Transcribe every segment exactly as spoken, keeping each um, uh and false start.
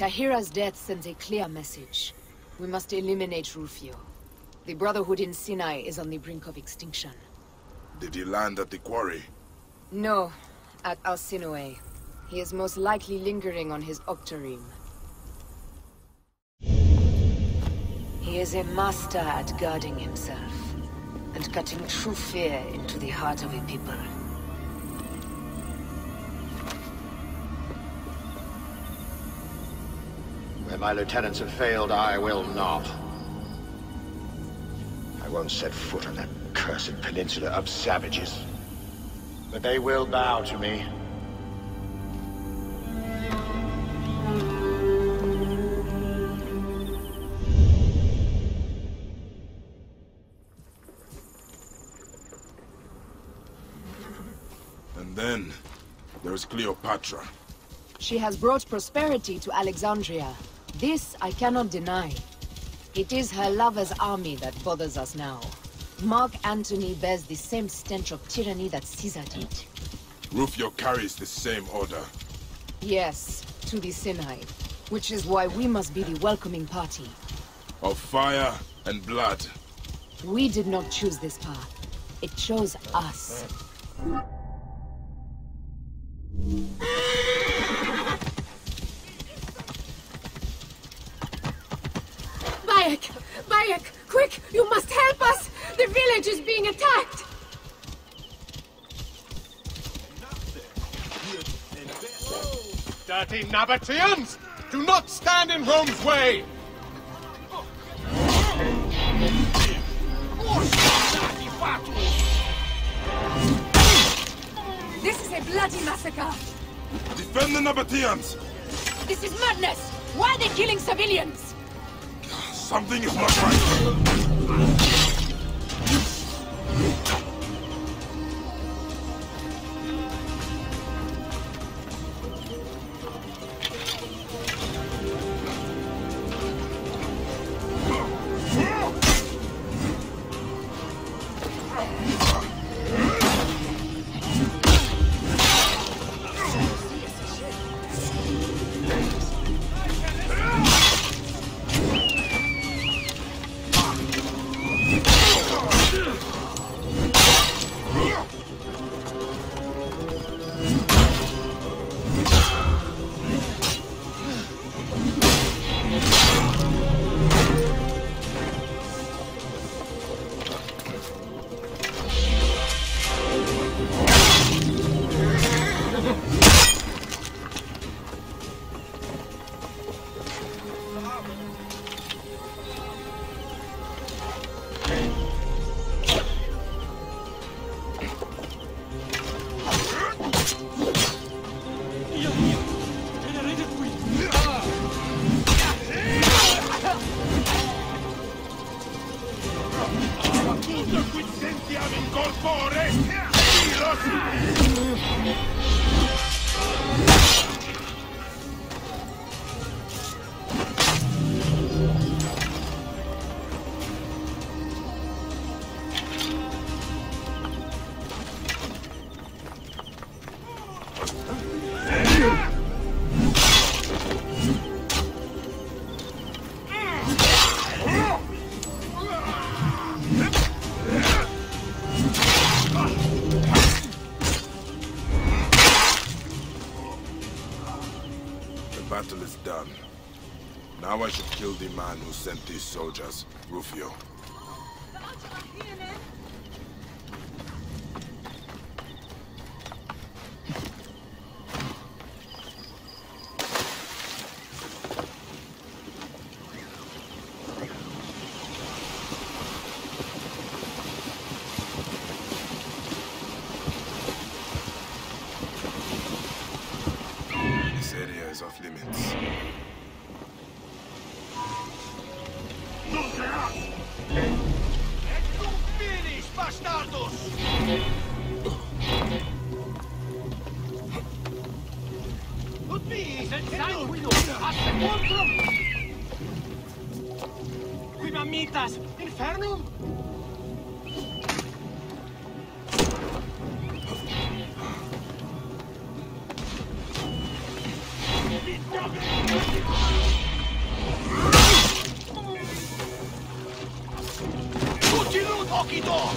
Tahira's death sends a clear message. We must eliminate Rufio. The Brotherhood in Sinai is on the brink of extinction. Did he land at the quarry? No, at Arsinoe. He is most likely lingering on his Octarine. He is a master at guarding himself, and cutting true fear into the heart of a people. Where my lieutenants have failed, I will not. I won't set foot on that cursed peninsula of savages. But they will bow to me. And then, there's Cleopatra. She has brought prosperity to Alexandria. This I cannot deny. It is her lover's army that bothers us now. Mark Antony bears the same stench of tyranny that Caesar did. Rufio carries the same order. Yes, to the Sinai, which is why we must be the welcoming party. Of fire and blood. We did not choose this path. It chose us. Bayek! Bayek! Quick! You must help us! The village is being attacked! Dirty Nabataeans! Do not stand in Rome's way! This is a bloody massacre! Defend the Nabataeans! This is madness! Why are they killing civilians? Something is not right! Now I should kill the man who sent these soldiers, Rufio. This area is off limits. Infernum? Continue talking dog!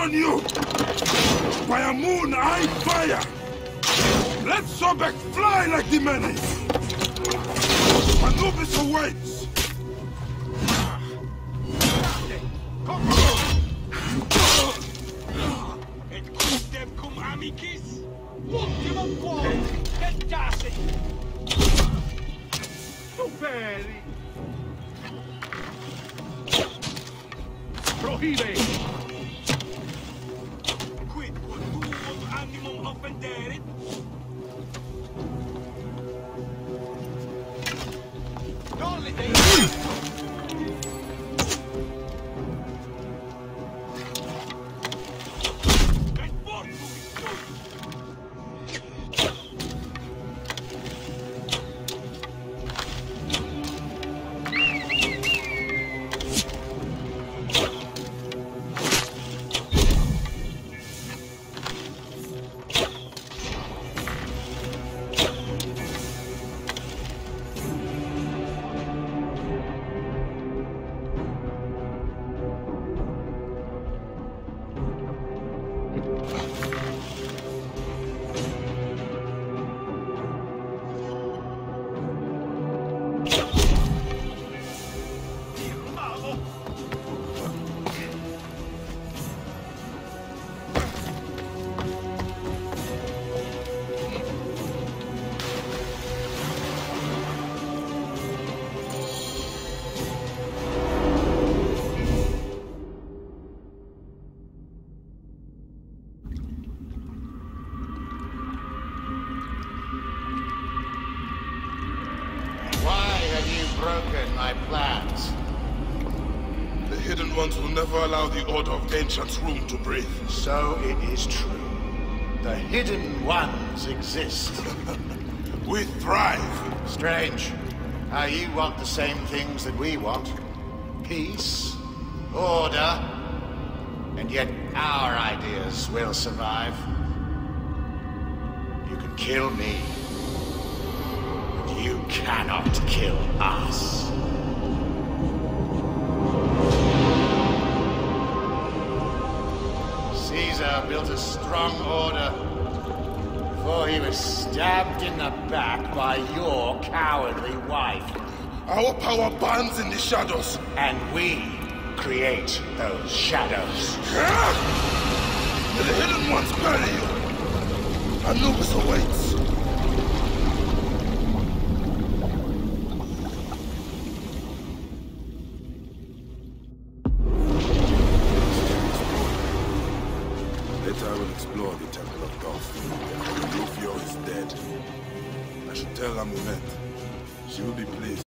On you! By a moon-eyed fire! Let Sobek fly like the many! Anubis awaits! Et quisdem cum amicis, ultimum quorum tentasi! Superi! Prohibe! broken my plans. The Hidden Ones will never allow the Order of Ancients room to breathe. So it is true. The Hidden Ones exist. We thrive. Strange how you want the same things that we want. Peace, order, and yet our ideas will survive. You can kill me, but you cannot kill us. Caesar built a strong order before he was stabbed in the back by your cowardly wife. Our power burns in the shadows. And we create those shadows. Yeah? The Hidden Ones bury you. Anubis awaits. Later I will explore the Temple of Golf. Rufio is dead. I should tell Amunet. She will be pleased.